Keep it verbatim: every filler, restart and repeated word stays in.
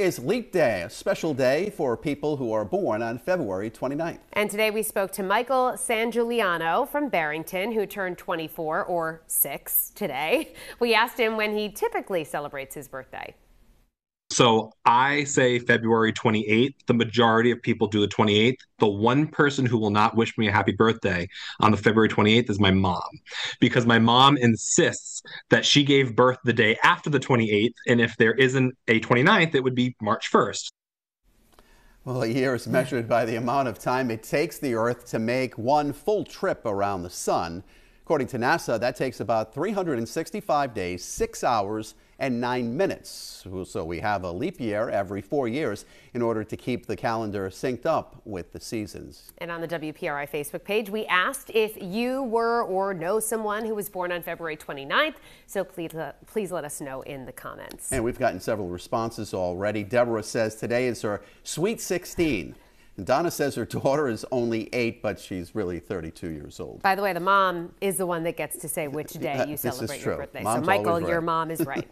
is Leap Day, a special day for people who are born on February twenty-ninth. And today we spoke to Michael Sangiuliano from Barrington, who turned twenty-four or six today. We asked him when he typically celebrates his birthday. So I say February twenty-eighth. The majority of people do the twenty-eighth. The one person who will not wish me a happy birthday on the February twenty-eighth is my mom, because my mom insists that she gave birth the day after the twenty-eighth, and if there isn't a twenty-ninth, it would be March first. Well, a year is measured by the amount of time it takes the Earth to make one full trip around the sun. According to NASA, that takes about three hundred sixty-five days, six hours, and nine minutes. So we have a leap year every four years in order to keep the calendar synced up with the seasons. And on the W P R I Facebook page, we asked if you were or know someone who was born on February twenty-ninth. So please, uh, please let us know in the comments. And we've gotten several responses already. Deborah says today is her sweet sixteen. And Donna says her daughter is only eight, but she's really thirty-two years old. By the way, the mom is the one that gets to say which day you celebrate your birthday. So Michael, your mom is right.